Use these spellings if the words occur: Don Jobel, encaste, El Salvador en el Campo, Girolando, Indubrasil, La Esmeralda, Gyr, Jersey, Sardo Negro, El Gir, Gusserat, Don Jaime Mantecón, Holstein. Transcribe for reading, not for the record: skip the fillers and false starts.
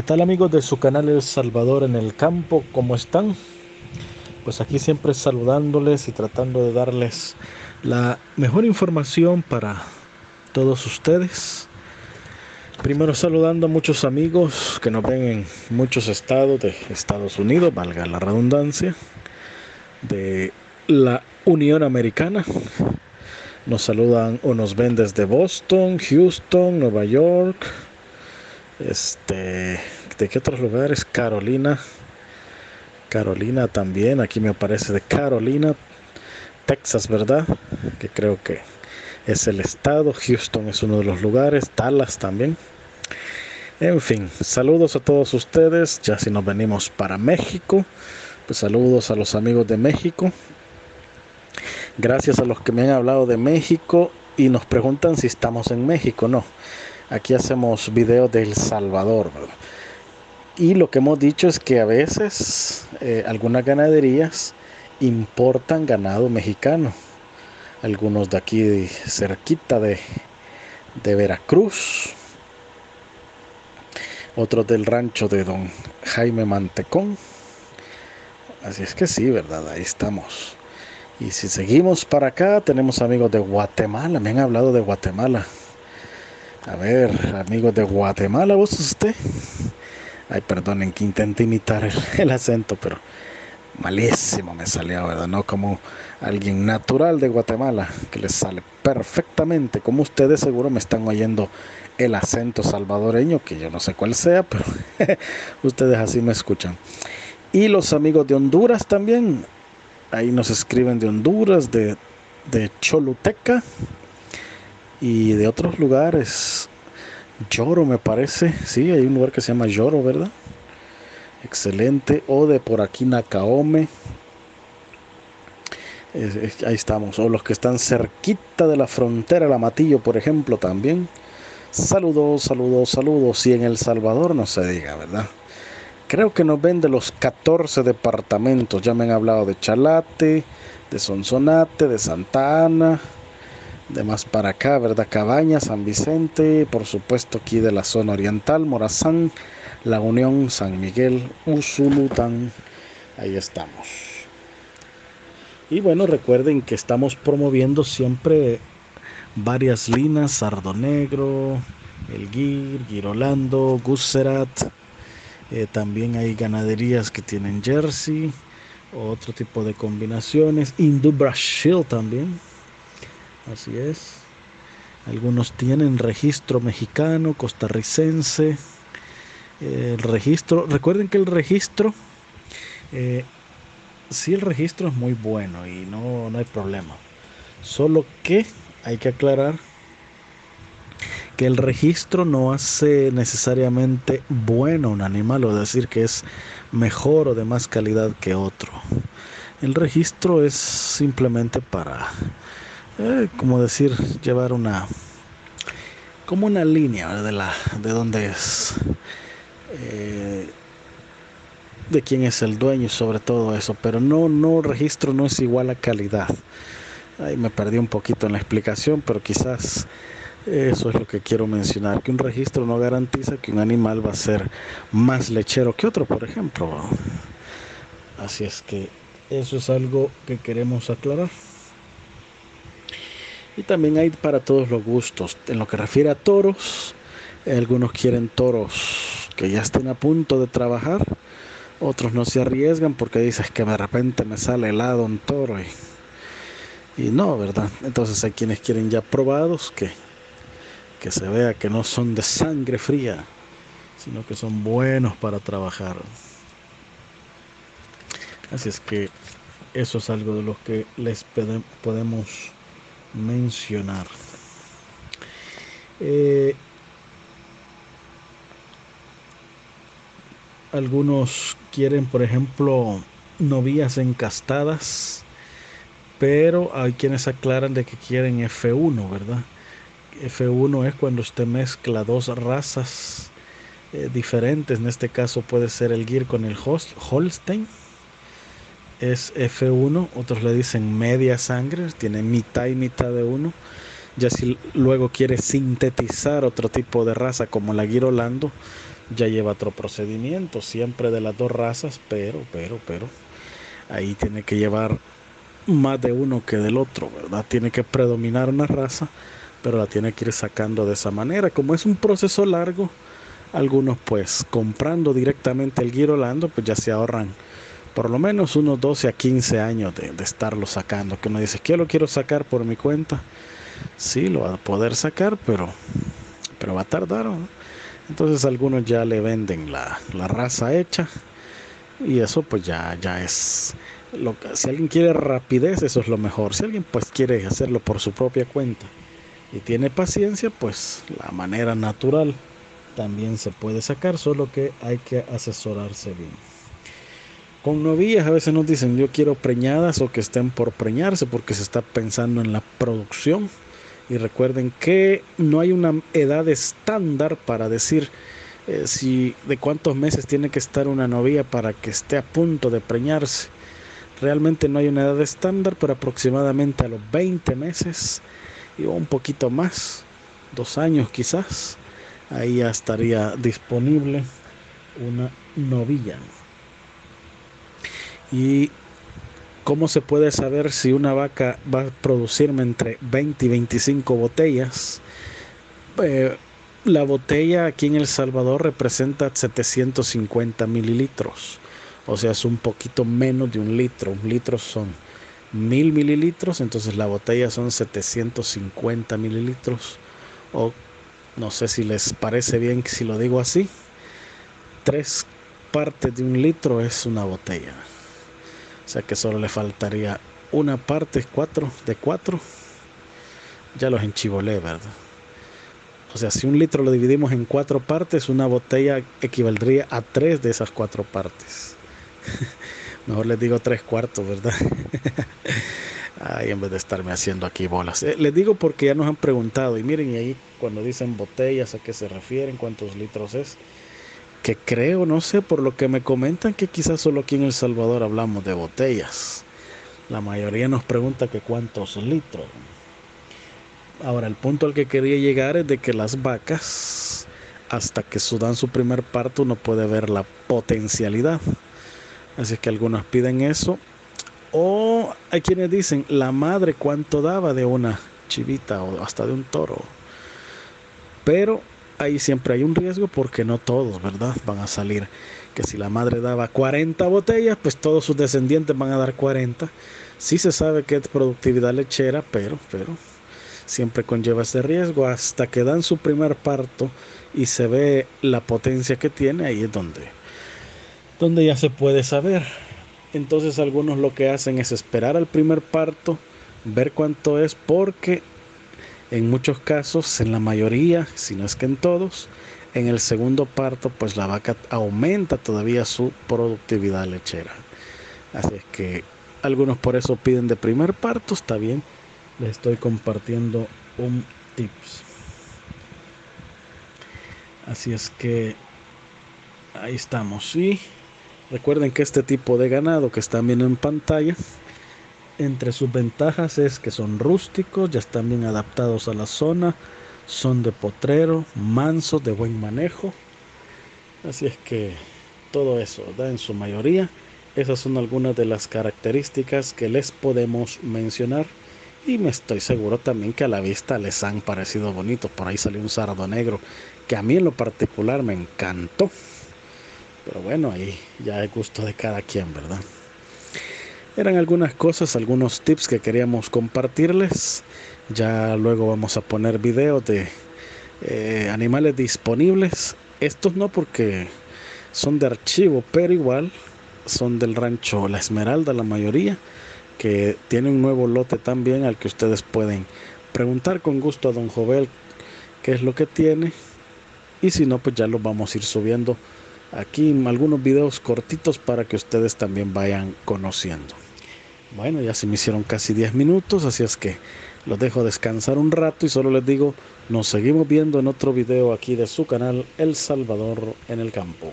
¿Qué tal, amigos de su canal El Salvador en el Campo? ¿Cómo están? Pues aquí siempre saludándoles y tratando de darles la mejor información para todos ustedes. Primero saludando a muchos amigos que nos ven en muchos estados de Estados Unidos, valga la redundancia, de la Unión Americana. Nos saludan o nos ven desde Boston, Houston, Nueva York, ¿de qué otros lugares? Carolina también, aquí me aparece de Carolina, Texas, ¿verdad? Que creo que es el estado, Houston es uno de los lugares, Dallas también. En fin, saludos a todos ustedes. Ya si nos venimos para México, pues saludos a los amigos de México. Gracias a los que me han hablado de México y nos preguntan si estamos en México. No, aquí hacemos videos de El Salvador, ¿verdad? Y lo que hemos dicho es que a veces algunas ganaderías importan ganado mexicano. Algunos de aquí cerquita de Veracruz, otros del rancho de Don Jaime Mantecón. Así es que sí, ¿verdad? Ahí estamos. Y si seguimos para acá, tenemos amigos de Guatemala. Me han hablado de Guatemala. A ver, amigos de Guatemala, ¿vos usted? Ay, perdonen que intente imitar el acento, pero malísimo me salió, ¿verdad? No como alguien natural de Guatemala, que les sale perfectamente. Como ustedes seguro me están oyendo el acento salvadoreño, que yo no sé cuál sea, pero ustedes así me escuchan. Y los amigos de Honduras también. Ahí nos escriben de Honduras, de Choluteca y de otros lugares. Yoro, me parece, sí, hay un lugar que se llama Yoro, ¿verdad? Excelente. O de por aquí Nacaome, ahí estamos. O los que están cerquita de la frontera, La Matillo, por ejemplo, también. Saludos, saludos, saludos. Y en El Salvador no se diga, ¿verdad? Creo que nos ven de los 14 departamentos. Ya me han hablado de Chalate, de Sonsonate, de Santa Ana, de más para acá, ¿verdad? Cabaña, San Vicente, por supuesto aquí de la zona oriental, Morazán, La Unión, San Miguel, Usulután. Ahí estamos. Y bueno, recuerden que estamos promoviendo siempre varias líneas: Sardo Negro, El Gir, Girolando, Gusserat. También hay ganaderías que tienen Jersey, otro tipo de combinaciones, Indubrasil también. Así es. Algunos tienen registro mexicano, costarricense. El registro, recuerden que el registro, sí, el registro es muy bueno y no hay problema. Solo que hay que aclarar que el registro no hace necesariamente bueno un animal, o decir que es mejor o de más calidad que otro. El registro es simplemente para, como decir, llevar una línea de dónde es, de quién es el dueño y sobre todo eso. Pero no, registro no es igual a calidad. Ahí me perdí un poquito en la explicación, pero quizás eso es lo que quiero mencionar, que un registro no garantiza que un animal va a ser más lechero que otro, por ejemplo. Así es que eso es algo que queremos aclarar. Y también hay para todos los gustos. En lo que refiere a toros, algunos quieren toros que ya estén a punto de trabajar, otros no se arriesgan porque dices que de repente me sale helado un toro y no, ¿verdad? Entonces hay quienes quieren ya probados, que se vea que no son de sangre fría, sino que son buenos para trabajar. Así es que eso es algo de lo que les podemos mencionar. Algunos quieren, por ejemplo, novillas encastadas, pero hay quienes aclaran de que quieren F1, ¿verdad? F1 es cuando usted mezcla dos razas diferentes. En este caso puede ser el Gyr con el Holstein. Es F1, otros le dicen media sangre, tiene mitad y mitad de uno. Ya si luego quiere sintetizar otro tipo de raza como la Girolando, ya lleva otro procedimiento, siempre de las dos razas, pero, ahí tiene que llevar más de uno que del otro, ¿verdad? Tiene que predominar una raza, pero la tiene que ir sacando de esa manera. Como es un proceso largo, algunos pues comprando directamente el Girolando, pues ya se ahorran por lo menos unos 12 a 15 años de estarlo sacando. Que uno dice, que yo lo quiero sacar por mi cuenta. Sí, lo va a poder sacar, pero va a tardar, ¿no? Entonces algunos ya le venden la raza hecha, y eso pues ya es lo que, si alguien quiere rapidez, eso es lo mejor. Si alguien pues quiere hacerlo por su propia cuenta y tiene paciencia, pues la manera natural también se puede sacar, solo que hay que asesorarse bien. Con novillas a veces nos dicen, yo quiero preñadas o que estén por preñarse, porque se está pensando en la producción. Y recuerden que no hay una edad estándar para decir si de cuántos meses tiene que estar una novilla para que esté a punto de preñarse. Realmente no hay una edad estándar, pero aproximadamente a los 20 meses y un poquito más, 2 años quizás, ahí ya estaría disponible una novilla. Y ¿cómo se puede saber si una vaca va a producirme entre 20 y 25 botellas? La botella aquí en El Salvador representa 750 mililitros. O sea, es un poquito menos de un litro. Un litro son 1000 mililitros, entonces la botella son 750 mililitros. O no sé si les parece bien si lo digo así. 3 partes de un litro es una botella. O sea que solo le faltaría una parte, 4 de 4. Ya los enchivolé, ¿verdad? O sea, si un litro lo dividimos en 4 partes, una botella equivaldría a 3 de esas 4 partes. Mejor les digo 3 cuartos, ¿verdad? Ay, en vez de estarme haciendo aquí bolas. Les digo porque ya nos han preguntado. Y miren, y ahí cuando dicen botellas, ¿a qué se refieren? ¿Cuántos litros es? Que creo, no sé, por lo que me comentan, que quizás solo aquí en El Salvador hablamos de botellas. La mayoría nos pregunta que cuántos litros. Ahora, el punto al que quería llegar es de que las vacas, hasta que dan su primer parto, uno puede ver la potencialidad. Así que algunos piden eso. O hay quienes dicen, la madre cuánto daba de una chivita o hasta de un toro. Pero ahí siempre hay un riesgo porque no todos, ¿verdad?, van a salir. Que si la madre daba 40 botellas, pues todos sus descendientes van a dar 40. Sí se sabe que es productividad lechera, pero siempre conlleva ese riesgo. Hasta que dan su primer parto y se ve la potencia que tiene, ahí es donde ya se puede saber. Entonces algunos lo que hacen es esperar al primer parto, ver cuánto es, porque en muchos casos, en la mayoría, si no es que en todos, en el segundo parto, pues la vaca aumenta todavía su productividad lechera. Así es que algunos por eso piden de primer parto, está bien. Les estoy compartiendo un tips. Así es que ahí estamos. Y recuerden que este tipo de ganado que están viendo en pantalla, entre sus ventajas es que son rústicos, ya están bien adaptados a la zona, son de potrero, mansos, de buen manejo. Así es que todo eso, ¿verdad?, en su mayoría, esas son algunas de las características que les podemos mencionar. Y me estoy seguro también que a la vista les han parecido bonitos. Por ahí salió un sardo negro que a mí en lo particular me encantó. Pero bueno, ahí ya es gusto de cada quien, ¿verdad? Eran algunas cosas, algunos tips que queríamos compartirles. Ya luego vamos a poner videos de animales disponibles. Estos no, porque son de archivo, pero igual son del rancho La Esmeralda la mayoría, que tiene un nuevo lote también al que ustedes pueden preguntar con gusto a Don Jobel qué es lo que tiene. Y si no, pues ya los vamos a ir subiendo aquí algunos videos cortitos para que ustedes también vayan conociendo. Bueno, ya se me hicieron casi 10 minutos, así es que los dejo descansar un rato y solo les digo, nos seguimos viendo en otro video aquí de su canal El Salvador en el Campo.